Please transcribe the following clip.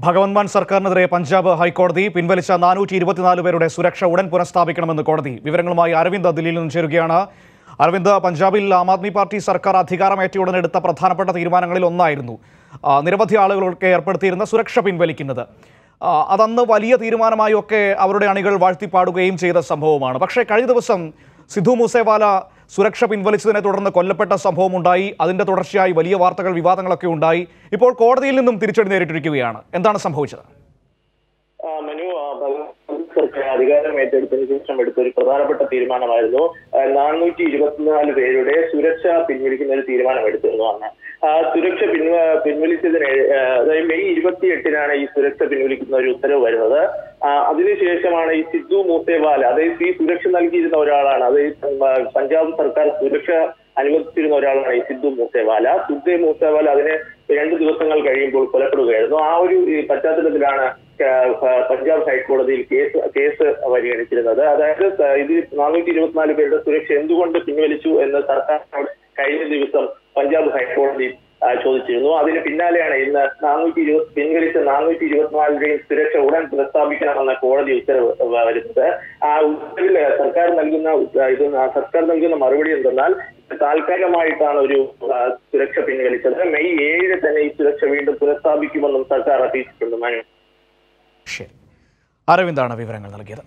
भगवंत मान सरकार पंजाब हाईकोर्ति पिन्वलिच्च 424 പേരുടെ സുരക്ഷ ഉടൻ പുനഃസ്ഥാപിക്കണമെന്ന് കോടതി വിവരങ്ങളുമായി അരവിന്ദ് ദില്ലിയിൽ നിന്ന് ചേരുകയാണ് അരവിന്ദ് പഞ്ചാബിൽ ആം ആദ്മി പാർട്ടി സർക്കാർ അധികാരമേറ്റ ഉടൻ എടുത്ത പ്രധാനപ്പെട്ട തീരുമാനങ്ങളിൽ ഒന്നായിരുന്നു നിരവധി ആളുകളൊക്കെ ഏർപ്പെടുത്തിയിരുന്ന സുരക്ഷ പിൻവലിക്കുന്നത് അതന്ന് വലിയ തീരുമാനമായി ഒക്കെ അവരുടെ അണികൾ വാഴ്ത്തിപ്പാടുകയും ചെയ്ത സംഭവമാണ് പക്ഷേ കഴിഞ്ഞ ദിവസം സിദ്ധു മൂസേവാല സുരക്ഷ പിൻവലിച്ചതിനെ തുടർന്ന് കൊല്ലപ്പെട്ട സംഭവം ഉണ്ടായി അതിന്റെ തുടർച്ചയായി വലിയ വാർത്തകൾ വിവാദങ്ങളൊക്കെ ഉണ്ടായി ഇപ്പോൾ കോടതിയിൽ നിന്നും തിരിച്ചടി നേരിട്ടിരിക്കുകയാണ് എന്താണ് സംഭവിച്ചത് अधिकार ഏറ്റെടുത്തതിന് പ്രധാനപ്പെട്ട തീരുമാനമായിരുന്നു 424 പേരുടെ സുരക്ഷ പിൻവലിക്കുന്ന ഒരു തീരുമാനമെടുത്തിരുന്നതാണ് ആ സുരക്ഷ പിൻവലിച്ചതിന് അതായത് മെയ് 28-നാണ് ഈ സുരക്ഷ പിൻവലിക്കുന്ന ഒരു ഉത്തരവ് വരുന്നത് അതിനുശേഷമാണ് ഈ സിദ്ധു മൂസേവാല അതായത് ഈ സുരക്ഷ നൽകിയിരുന്ന ഒരാളാണ് അതായത് പഞ്ചാബ് സർക്കാർ സുരക്ഷ അനുവദിച്ചിരുന്ന ഒരാളാണ് ഈ സിദ്ധു മൂസേവാല അതിനെ 2 ദിവസങ്ങൾ കഴിയുമ്പോൾ കൊലപ്പെടുകയായിരുന്നു ആ ഒരു പശ്ചാത്തലത്തിലാണ് പഞ്ചാബ് ഹൈക്കോടതിയിൽ കേസ് പരിഗണിച്ചിരുന്നത് അതായത് ഇത് 424 പേരുടെ സുരക്ഷ എന്തുകൊണ്ട് പിൻവലിച്ചു എന്ന് സർക്കാരിനോട് കഴിഞ്ഞ ദിവസം പഞ്ചാബ് ഹൈക്കോടതി ചോദിച്ചിരുന്നു അതിന് പിന്നാലെയാണ് ഇന്ന് പിൻവലിച്ച 424 സുരക്ഷ ഉടൻ പുനഃസ്ഥാപിക്കണമെന്ന കോടതി ഉത്തരവ് വരുന്നത് ആ ഉത്തരവിൽ സർക്കാർ നൽകുന്ന മറുപടി എന്തെന്നാൽ താൽക്കാലികമായിട്ടാണ് ഒരു സുരക്ഷ പിൻവലിച്ചത് മെയ് 7 തന്നെ ഈ സുരക്ഷ വീണ്ടും പുനഃസ്ഥാപിക്കുമെന്നും സർക്കാർ അറിയിച്ചിട്ടുണ്ട് അരവിന്ദാണ് വിവരങ്ങൾ നൽകിയത്.